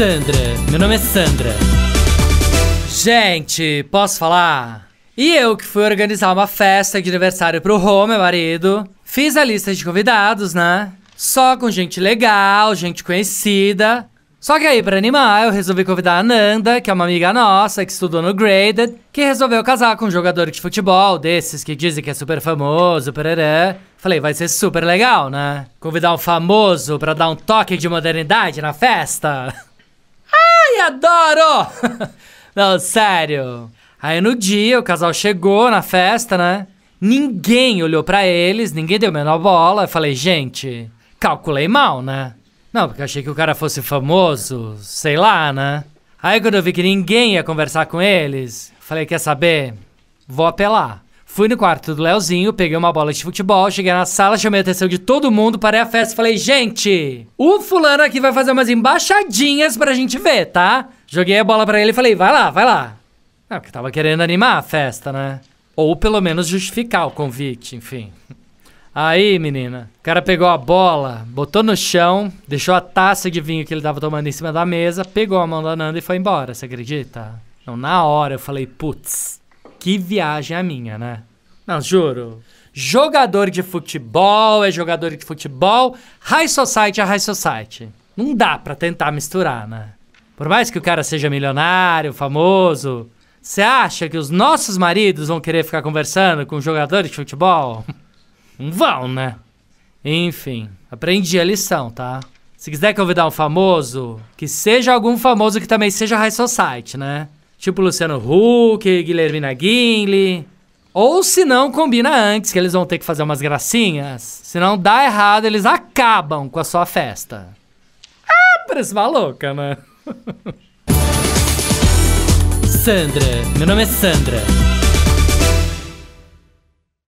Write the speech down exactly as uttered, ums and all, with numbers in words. Sandra. Meu nome é Sandra. Gente, posso falar? E eu que fui organizar uma festa de aniversário pro Rô, meu marido. Fiz a lista de convidados, né? Só com gente legal, gente conhecida. Só que aí, pra animar, eu resolvi convidar a Nanda, que é uma amiga nossa, que estudou no Graded, que resolveu casar com um jogador de futebol, desses que dizem que é super famoso, pereré. Falei, vai ser super legal, né? Convidar um famoso pra dar um toque de modernidade na festa. Ai, adoro! Não, sério. Aí no dia, o casal chegou na festa, né? Ninguém olhou pra eles, ninguém deu a menor bola. Eu falei, gente, calculei mal, né? Não, porque eu achei que o cara fosse famoso, sei lá, né? Aí quando eu vi que ninguém ia conversar com eles, falei, quer saber? Vou apelar. Fui no quarto do Leozinho, peguei uma bola de futebol, cheguei na sala, chamei a atenção de todo mundo, parei a festa e falei, gente, o fulano aqui vai fazer umas embaixadinhas pra gente ver, tá? Joguei a bola pra ele e falei, vai lá, vai lá. É, porque tava querendo animar a festa, né? Ou pelo menos justificar o convite, enfim. Aí, menina, o cara pegou a bola, botou no chão, deixou a taça de vinho que ele tava tomando em cima da mesa, pegou a mão da Nanda e foi embora, você acredita? Não, na hora eu falei, putz, que viagem a minha, né? Não, juro. Jogador de futebol é jogador de futebol, high society é high society. Não dá pra tentar misturar, né? Por mais que o cara seja milionário, famoso, você acha que os nossos maridos vão querer ficar conversando com jogadores de futebol? Não vão, né? Enfim, aprendi a lição, tá? Se quiser convidar um famoso, que seja algum famoso que também seja high society, né? Tipo Luciano Huck, Guilhermina Guinle. Ou se não, combina antes, que eles vão ter que fazer umas gracinhas. Se não dá errado, eles acabam com a sua festa. Ah, parece uma louca, né? Sandra, meu nome é Sandra.